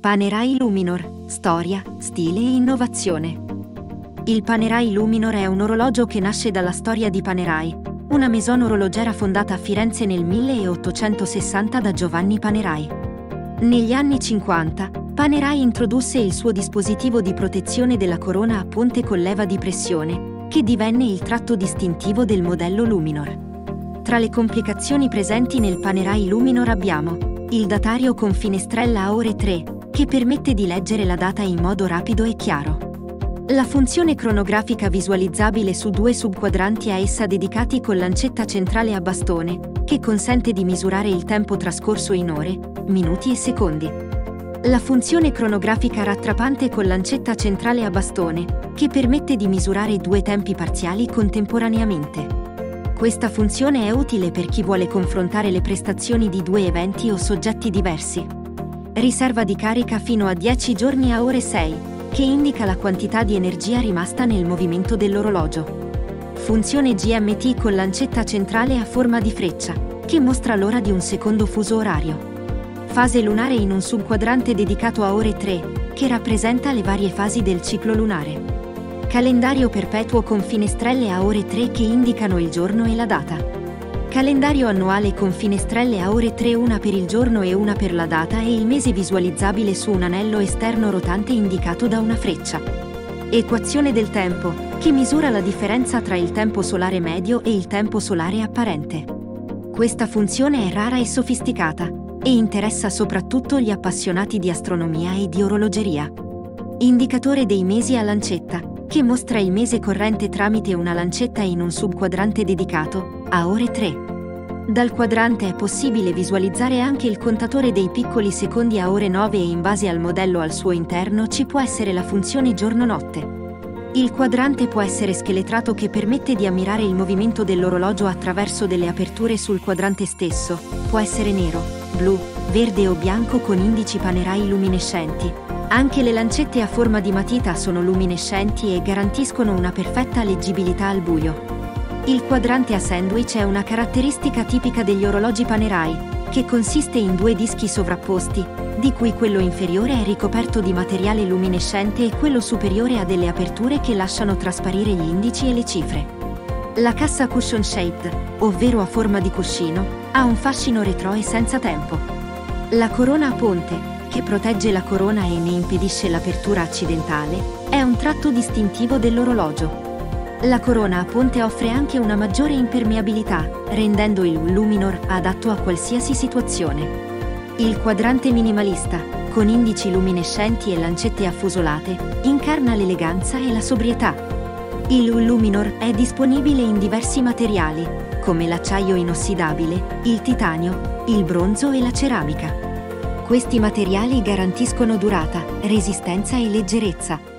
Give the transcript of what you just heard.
Panerai Luminor, storia, stile e innovazione. Il Panerai Luminor è un orologio che nasce dalla storia di Panerai, una maison orologera fondata a Firenze nel 1860 da Giovanni Panerai. Negli anni 50, Panerai introdusse il suo dispositivo di protezione della corona a ponte con leva di pressione, che divenne il tratto distintivo del modello Luminor. Tra le complicazioni presenti nel Panerai Luminor abbiamo il datario con finestrella a ore 3, che permette di leggere la data in modo rapido e chiaro. La funzione cronografica visualizzabile su 2 subquadranti a essa dedicati con lancetta centrale a bastone, che consente di misurare il tempo trascorso in ore, minuti e secondi. La funzione cronografica rattrapante con lancetta centrale a bastone, che permette di misurare 2 tempi parziali contemporaneamente. Questa funzione è utile per chi vuole confrontare le prestazioni di 2 eventi o soggetti diversi. Riserva di carica fino a 10 giorni a ore 6, che indica la quantità di energia rimasta nel movimento dell'orologio. Funzione GMT con lancetta centrale a forma di freccia, che mostra l'ora di un secondo fuso orario. Fase lunare in un subquadrante dedicato a ore 3, che rappresenta le varie fasi del ciclo lunare. Calendario perpetuo con finestrelle a ore 3 che indicano il giorno e la data. Calendario annuale con finestrelle a ore 3, una per il giorno e una per la data e il mese, visualizzabile su un anello esterno rotante indicato da una freccia. Equazione del tempo, che misura la differenza tra il tempo solare medio e il tempo solare apparente. Questa funzione è rara e sofisticata, e interessa soprattutto gli appassionati di astronomia e di orologeria. Indicatore dei mesi a lancetta, che mostra il mese corrente tramite una lancetta in un subquadrante dedicato, a ore 3. Dal quadrante è possibile visualizzare anche il contatore dei piccoli secondi a ore 9 e in base al modello al suo interno ci può essere la funzione giorno-notte. Il quadrante può essere scheletrato, che permette di ammirare il movimento dell'orologio attraverso delle aperture sul quadrante stesso, può essere nero, blu, verde o bianco con indici Panerai luminescenti. Anche le lancette a forma di matita sono luminescenti e garantiscono una perfetta leggibilità al buio. Il quadrante a sandwich è una caratteristica tipica degli orologi Panerai, che consiste in 2 dischi sovrapposti, di cui quello inferiore è ricoperto di materiale luminescente e quello superiore ha delle aperture che lasciano trasparire gli indici e le cifre. La cassa cushion shaped, ovvero a forma di cuscino, ha un fascino retro e senza tempo. La corona a ponte, che protegge la corona e ne impedisce l'apertura accidentale, è un tratto distintivo dell'orologio. La corona a ponte offre anche una maggiore impermeabilità, rendendo il Luminor adatto a qualsiasi situazione. Il quadrante minimalista, con indici luminescenti e lancette affusolate, incarna l'eleganza e la sobrietà. Il Luminor è disponibile in diversi materiali, come l'acciaio inossidabile, il titanio, il bronzo e la ceramica. Questi materiali garantiscono durata, resistenza e leggerezza.